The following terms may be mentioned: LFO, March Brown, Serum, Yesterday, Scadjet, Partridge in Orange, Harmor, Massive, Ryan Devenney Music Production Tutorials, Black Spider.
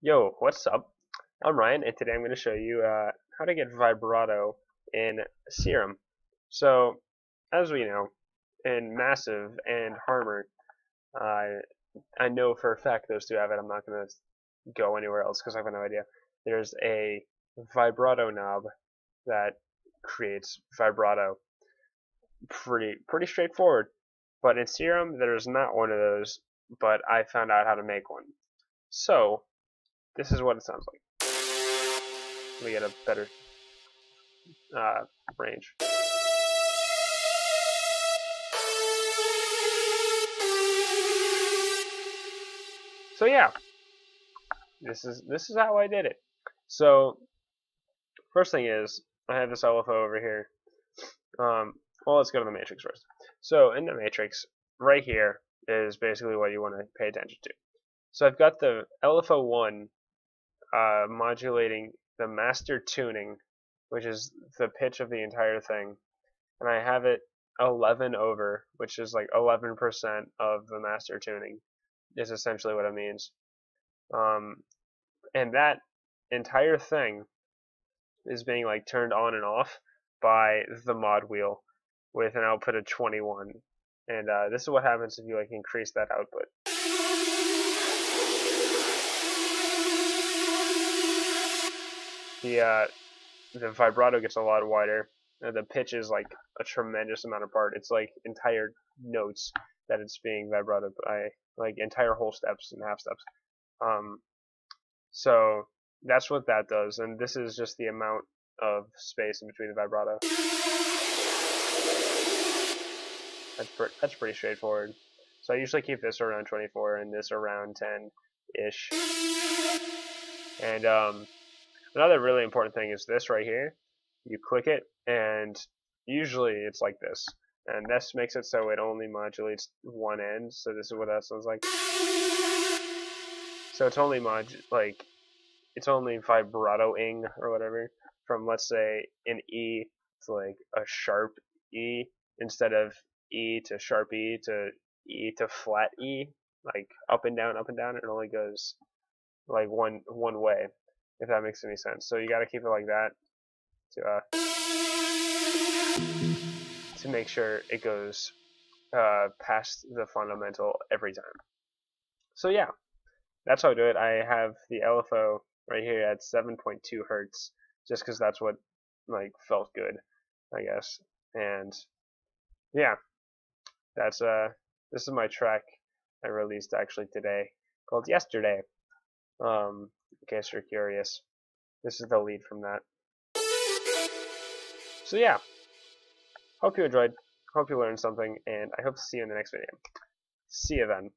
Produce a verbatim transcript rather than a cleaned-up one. Yo, what's up? I'm Ryan, and today I'm going to show you uh, how to get vibrato in Serum. So, as we know, in Massive and Harmor, uh, I know for a fact those two have it. I'm not going to go anywhere else because I have no idea. There's a vibrato knob that creates vibrato. Pretty, pretty straightforward. But in Serum, there's not one of those, but I found out how to make one. So, this is what it sounds like. Let me get a better uh, range. So yeah, this is this is how I did it. So first thing is I have this L F O over here. Um, well, let's go to the matrix first. So in the matrix, right here is basically what you want to pay attention to. So I've got the L F O one. Uh, modulating the master tuning, which is the pitch of the entire thing, and I have it eleven over, which is like eleven percent of the master tuning, is essentially what it means. Um, and that entire thing is being like turned on and off by the mod wheel with an output of twenty-one. And uh, this is what happens if you like increase that output. The, uh, the vibrato gets a lot wider, and the pitch is like a tremendous amount apart. It's like entire notes that it's being vibrato by, like entire whole steps and half steps. Um, so that's what that does, and this is just the amount of space in between the vibrato. That's, pre that's pretty straightforward. So I usually keep this around twenty-four and this around ten-ish. And, um... another really important thing is this right here. You click it, and usually it's like this. And this makes it so it only modulates one end, so this is what that sounds like. So it's only mod like it's only vibrato-ing or whatever from, let's say, an E to like a sharp E instead of E to sharp E to E to flat E, like up and down, up and down. It only goes like one one way, if that makes any sense. So you gotta keep it like that to uh, to make sure it goes uh, past the fundamental every time. So yeah, that's how I do it. I have the L F O right here at seven point two hertz, just because that's what like felt good, I guess. And yeah, that's uh, this is my track I released actually today called Yesterday. Um, in case you're curious, this is the lead from that. So yeah, hope you enjoyed, hope you learned something, and I hope to see you in the next video. See you then.